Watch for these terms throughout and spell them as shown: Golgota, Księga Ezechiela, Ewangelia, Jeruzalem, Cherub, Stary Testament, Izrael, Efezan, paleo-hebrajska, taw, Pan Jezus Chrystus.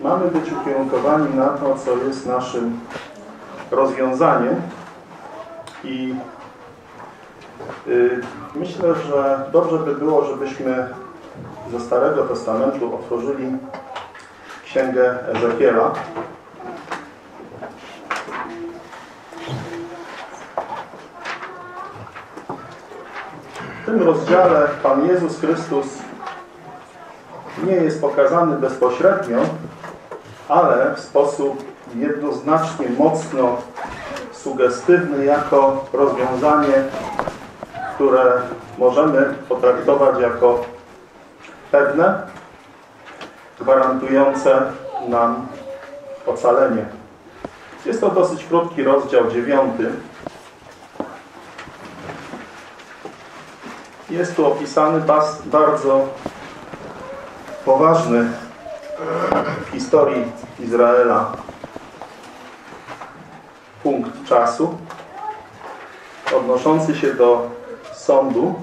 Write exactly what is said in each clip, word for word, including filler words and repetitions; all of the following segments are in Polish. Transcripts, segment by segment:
Mamy być ukierunkowani na to, co jest naszym rozwiązaniem i yy, myślę, że dobrze by było, żebyśmy ze Starego Testamentu otworzyli Księgę Ezechiela. W tym rozdziale Pan Jezus Chrystus nie jest pokazany bezpośrednio, ale w sposób jednoznacznie mocno sugestywny jako rozwiązanie, które możemy potraktować jako pewne, gwarantujące nam ocalenie. Jest to dosyć krótki rozdział, dziewiąty. Jest tu opisany bardzo poważny w historii Izraela punkt czasu odnoszący się do sądu.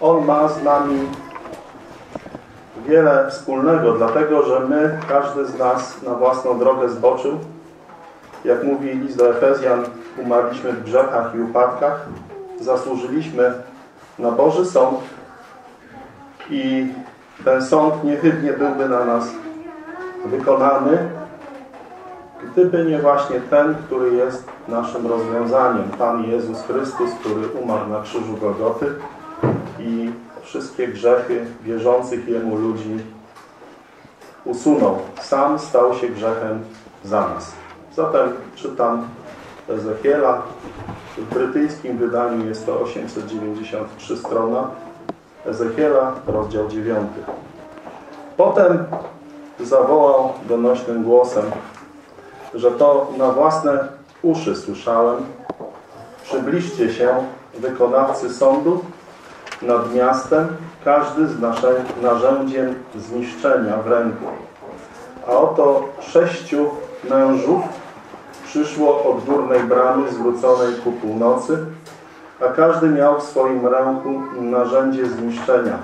On ma z nami wiele wspólnego, dlatego że my, każdy z nas na własną drogę zboczył. Jak mówi list do Efezjan, umarliśmy w grzechach i upadkach, zasłużyliśmy na Boży sąd i ten sąd niechybnie byłby na nas wykonany, gdyby nie właśnie ten, który jest naszym rozwiązaniem. Pan Jezus Chrystus, który umarł na krzyżu Golgoty i wszystkie grzechy wierzących Jemu ludzi usunął. Sam stał się grzechem za nas. Zatem czytam Ezechiela. W brytyjskim wydaniu jest to osiemset dziewięćdziesiąt trzy strona. Ezechiela, rozdział dziewiąty. Potem zawołał donośnym głosem, że to na własne uszy słyszałem. Przybliżcie się, wykonawcy sądu, nad miastem, każdy z narzędziem zniszczenia w ręku. A oto sześciu mężów przyszło od górnej bramy zwróconej ku północy, a każdy miał w swoim ręku narzędzie zniszczenia.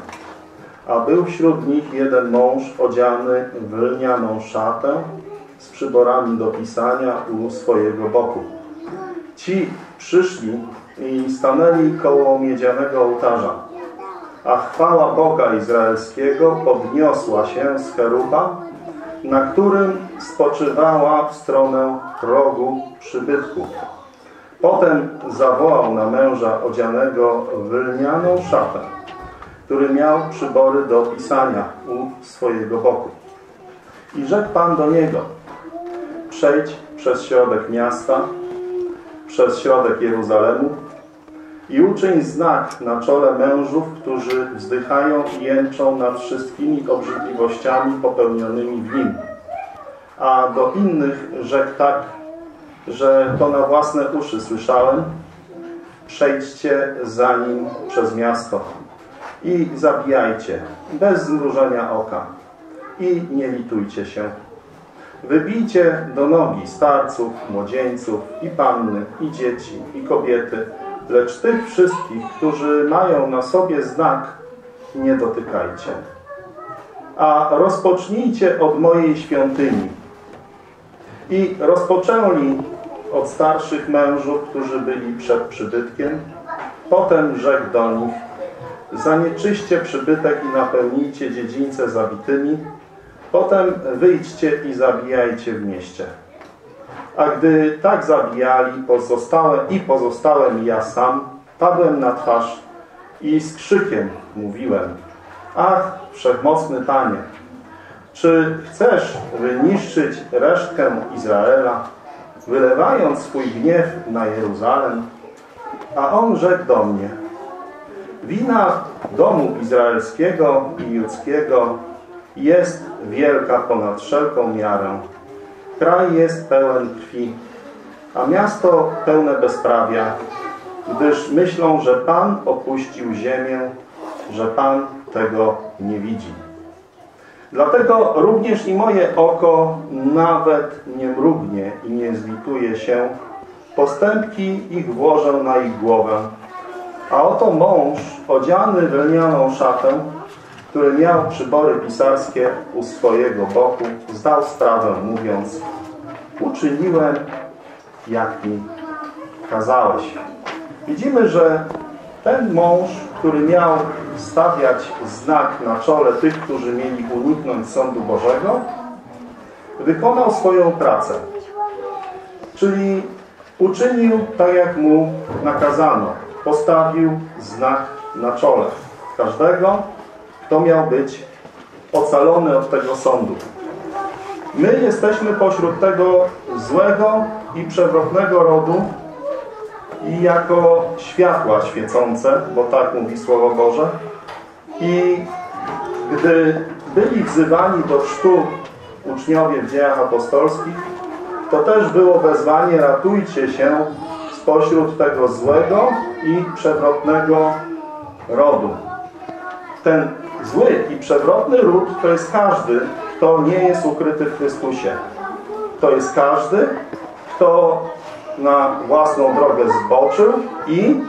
A był wśród nich jeden mąż odziany w lnianą szatę z przyborami do pisania u swojego boku. Ci przyszli i stanęli koło miedzianego ołtarza, a chwała Boga Izraelskiego podniosła się z cheruba, na którym spoczywała w stronę rogu przybytku. Potem zawołał na męża odzianego w lnianą szatę, który miał przybory do pisania u swojego boku. I rzekł Pan do niego, przejdź przez środek miasta, przez środek Jeruzalemu i uczyń znak na czole mężów, którzy wzdychają i jęczą nad wszystkimi obrzydliwościami popełnionymi w nim. A do innych rzekł tak, że to na własne uszy słyszałem, przejdźcie za nim przez miasto i zabijajcie bez zmrużenia oka i nie litujcie się. Wybijcie do nogi starców, młodzieńców i panny, i dzieci, i kobiety, lecz tych wszystkich, którzy mają na sobie znak, nie dotykajcie. A rozpocznijcie od mojej świątyni. I rozpoczęli od starszych mężów, którzy byli przed przybytkiem. Potem rzekł do nich, zanieczyście przybytek i napełnijcie dziedzińce zabitymi. Potem wyjdźcie i zabijajcie w mieście. A gdy tak zabijali pozostałe i pozostałem ja sam, padłem na twarz i z krzykiem mówiłem, ach, wszechmocny Panie, czy chcesz wyniszczyć resztkę Izraela, wylewając swój gniew na Jeruzalem? A on rzekł do mnie, wina domu izraelskiego i judzkiego jest wielka ponad wszelką miarę. Kraj jest pełen krwi, a miasto pełne bezprawia, gdyż myślą, że Pan opuścił ziemię, że Pan tego nie widzi. Dlatego również i moje oko nawet nie mrugnie i nie zlituje się. Postępki ich włożę na ich głowę. A oto mąż odziany w lnianą szatę który miał przybory pisarskie u swojego boku, zdał sprawę, mówiąc: uczyniłem, jak mi kazałeś. Widzimy, że ten mąż, który miał stawiać znak na czole tych, którzy mieli uniknąć sądu Bożego, wykonał swoją pracę. Czyli uczynił tak, jak mu nakazano. Postawił znak na czole każdego, kto miał być ocalony od tego sądu. My jesteśmy pośród tego złego i przewrotnego rodu i jako światła świecące, bo tak mówi Słowo Boże. I gdy byli wzywani do chrztu uczniowie w dziejach apostolskich, to też było wezwanie: ratujcie się spośród tego złego i przewrotnego rodu. Ten zły i przewrotny ród to jest każdy, kto nie jest ukryty w Chrystusie. To jest każdy, kto na własną drogę zboczył i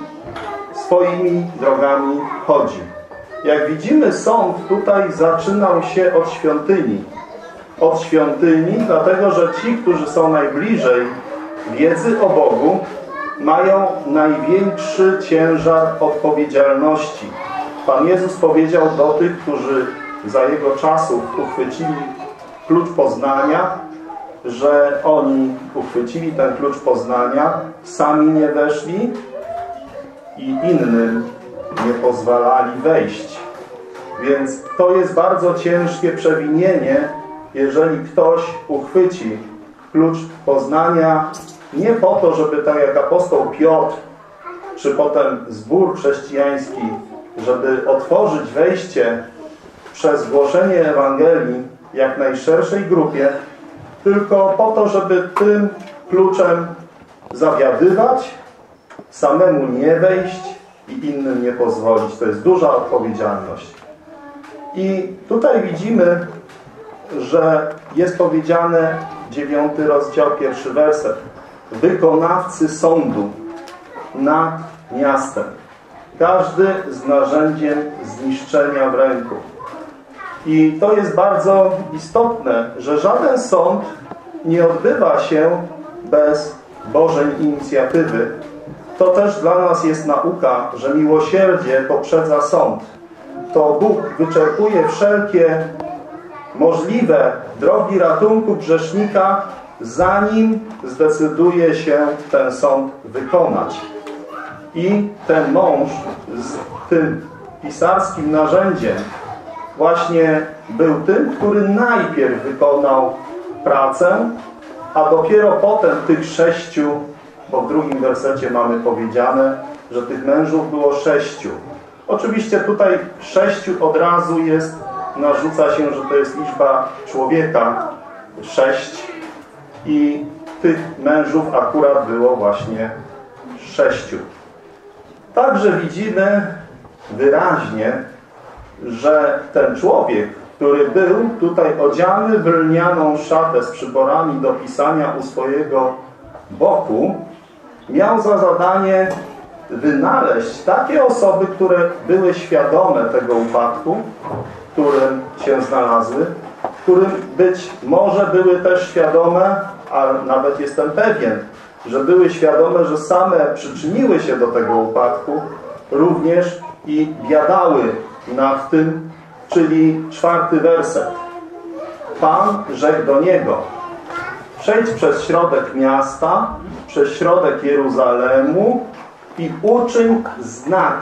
swoimi drogami chodzi. Jak widzimy, sąd tutaj zaczynał się od świątyni. Od świątyni, dlatego że ci, którzy są najbliżej wiedzy o Bogu, mają największy ciężar odpowiedzialności. Pan Jezus powiedział do tych, którzy za Jego czasów uchwycili klucz poznania, że oni uchwycili ten klucz poznania, sami nie weszli i innym nie pozwalali wejść. Więc to jest bardzo ciężkie przewinienie, jeżeli ktoś uchwyci klucz poznania nie po to, żeby tak jak apostoł Piotr, czy potem zbór chrześcijański, żeby otworzyć wejście przez głoszenie Ewangelii jak najszerszej grupie, tylko po to, żeby tym kluczem zawiadywać, samemu nie wejść i innym nie pozwolić. To jest duża odpowiedzialność. I tutaj widzimy, że jest powiedziane, dziewiąty rozdział, pierwszy werset: wykonawcy sądu nad miastem, każdy z narzędziem zniszczenia w ręku. I to jest bardzo istotne, że żaden sąd nie odbywa się bez Bożej inicjatywy. To też dla nas jest nauka, że miłosierdzie poprzedza sąd. To Bóg wyczerpuje wszelkie możliwe drogi ratunku grzesznika, zanim zdecyduje się ten sąd wykonać. I ten mąż z tym pisarskim narzędziem właśnie był tym, który najpierw wykonał pracę, a dopiero potem tych sześciu, bo w drugim wersecie mamy powiedziane, że tych mężów było sześciu. Oczywiście tutaj sześciu od razu jest, narzuca się, że to jest liczba człowieka, sześć, i tych mężów akurat było właśnie sześciu. Także widzimy wyraźnie, że ten człowiek, który był tutaj odziany w lnianą szatę z przyborami do pisania u swojego boku, miał za zadanie wynaleźć takie osoby, które były świadome tego upadku, w którym się znalazły, w którym być może były też świadome, a nawet jestem pewien, że były świadome, że same przyczyniły się do tego upadku, również i biadały nad tym, czyli czwarty werset. Pan rzekł do niego: przejdź przez środek miasta, przez środek Jeruzalemu i uczyń znak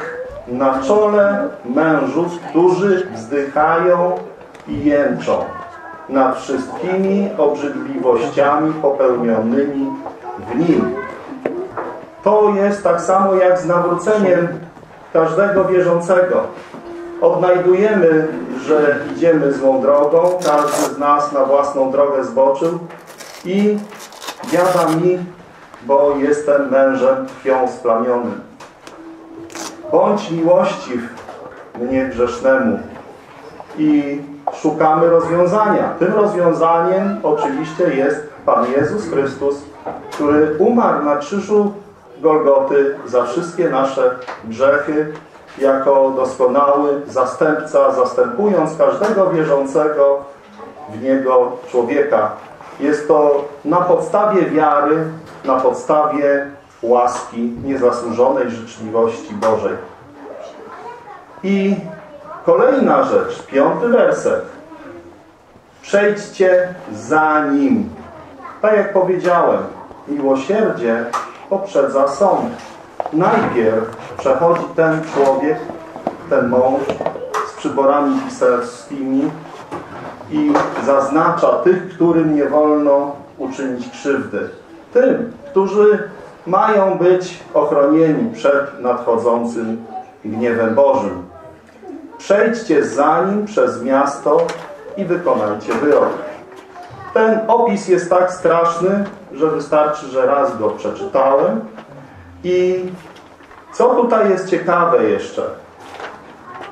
na czole mężów, którzy wzdychają i jęczą nad wszystkimi obrzydliwościami popełnionymi w nim. To jest tak samo jak z nawróceniem każdego wierzącego. Odnajdujemy, że idziemy złą drogą, każdy z nas na własną drogę zboczył i biada mi, bo jestem mężem krwią splamionym. Bądź miłościw mnie grzesznemu. I szukamy rozwiązania. Tym rozwiązaniem oczywiście jest Pan Jezus Chrystus, który umarł na krzyżu Golgoty za wszystkie nasze grzechy jako doskonały zastępca, zastępując każdego wierzącego w Niego człowieka. Jest to na podstawie wiary, na podstawie łaski, niezasłużonej życzliwości Bożej. I kolejna rzecz, piąty werset. Przejdźcie za Nim. Tak jak powiedziałem, miłosierdzie poprzedza sąd. Najpierw przechodzi ten człowiek, ten mąż z przyborami pisarskimi i zaznacza tych, którym nie wolno uczynić krzywdy. Tym, którzy mają być ochronieni przed nadchodzącym gniewem Bożym. Przejdźcie za Nim przez miasto i wykonajcie wyrok. Ten opis jest tak straszny, że wystarczy, że raz go przeczytałem. I co tutaj jest ciekawe jeszcze?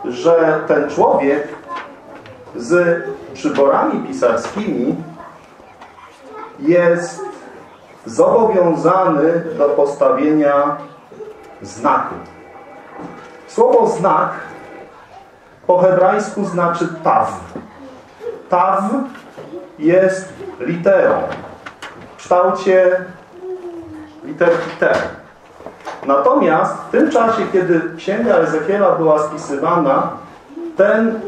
Że ten człowiek z przyborami pisarskimi jest zobowiązany do postawienia znaku. Słowo znak po hebrajsku znaczy taw. Taw jest literą w kształcie literki T. Natomiast w tym czasie, kiedy Księga Ezechiela była spisywana, ten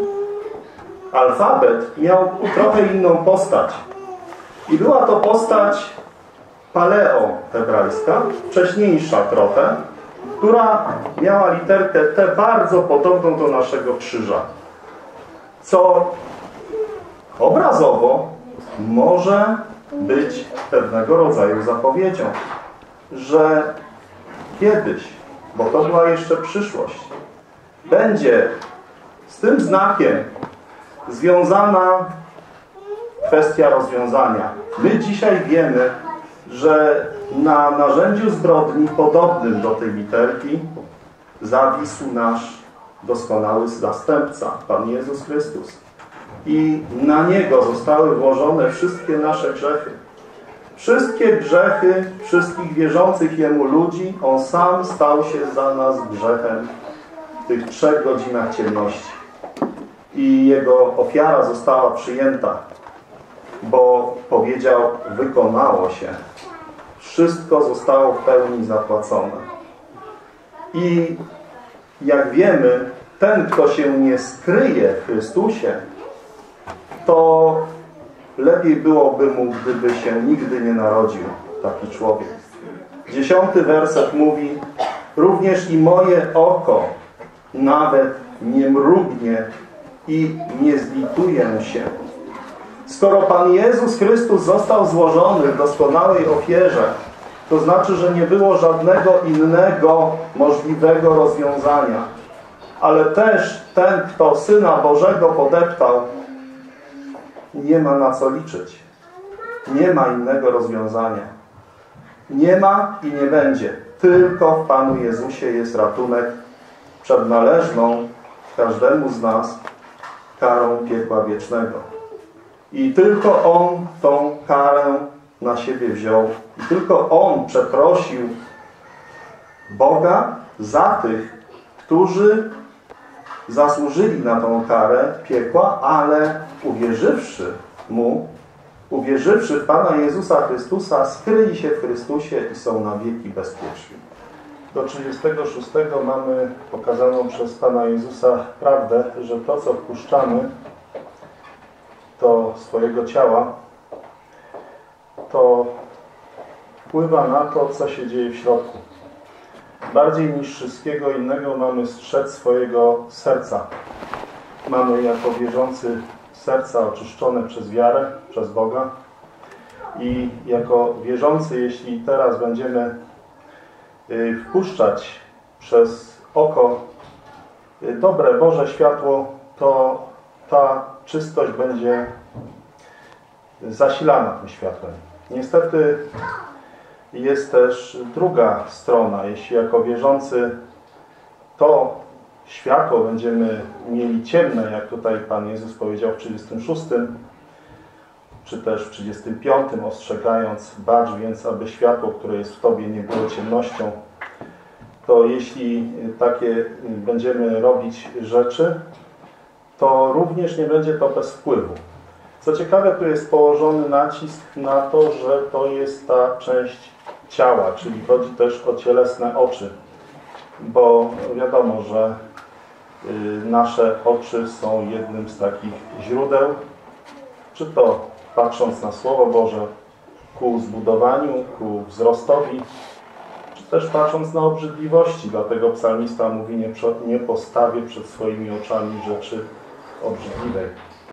alfabet miał trochę inną postać. I była to postać paleo-hebrajska, wcześniejsza trochę, która miała literkę T bardzo podobną do naszego krzyża. Co obrazowo może być pewnego rodzaju zapowiedzią, że kiedyś, bo to była jeszcze przyszłość, będzie z tym znakiem związana kwestia rozwiązania. My dzisiaj wiemy, że na narzędziu zbrodni podobnym do tej literki zawisł nasz doskonały zastępca, Pan Jezus Chrystus. I na Niego zostały włożone wszystkie nasze grzechy. Wszystkie grzechy wszystkich wierzących Jemu ludzi. On sam stał się za nas grzechem w tych trzech godzinach ciemności. I Jego ofiara została przyjęta, bo powiedział, wykonało się. Wszystko zostało w pełni zapłacone. I jak wiemy, ten, kto się nie skryje w Chrystusie, to lepiej byłoby mu, gdyby się nigdy nie narodził taki człowiek. Dziesiąty werset mówi, również i moje oko nawet nie mrugnie i nie zlituję się. Skoro Pan Jezus Chrystus został złożony w doskonałej ofierze, to znaczy, że nie było żadnego innego możliwego rozwiązania. Ale też ten, kto Syna Bożego podeptał, nie ma na co liczyć. Nie ma innego rozwiązania. Nie ma i nie będzie. Tylko w Panu Jezusie jest ratunek przed należną każdemu z nas karą piekła wiecznego. I tylko On tą karę na siebie wziął. I tylko On przeprosił Boga za tych, którzy zasłużyli na tą karę piekła, ale uwierzywszy Mu, uwierzywszy w Pana Jezusa Chrystusa, skryli się w Chrystusie i są na wieki bezpieczni. Do trzydziestego szóstego mamy pokazaną przez Pana Jezusa prawdę, że to, co wpuszczamy do swojego ciała, to wpływa na to, co się dzieje w środku. Bardziej niż wszystkiego innego mamy strzec swojego serca. Mamy jako wierzący serca oczyszczone przez wiarę, przez Boga. I jako wierzący, jeśli teraz będziemy wpuszczać przez oko dobre Boże światło, to ta czystość będzie zasilana tym światłem. Niestety jest też druga strona. Jeśli jako wierzący to światło będziemy mieli ciemne, jak tutaj Pan Jezus powiedział w trzydziestym szóstym, czy też w trzydziestym piątym, ostrzegając, bacz więc, aby światło, które jest w Tobie, nie było ciemnością. to jeśli takie będziemy robić rzeczy, to również nie będzie to bez wpływu. Co ciekawe, tu jest położony nacisk na to, że to jest ta część ciała, czyli chodzi też o cielesne oczy, bo wiadomo, że nasze oczy są jednym z takich źródeł, czy to patrząc na Słowo Boże ku zbudowaniu, ku wzrostowi, czy też patrząc na obrzydliwości. Dlatego psalmista mówi: nie postawię przed swoimi oczami rzeczy obrzydliwej.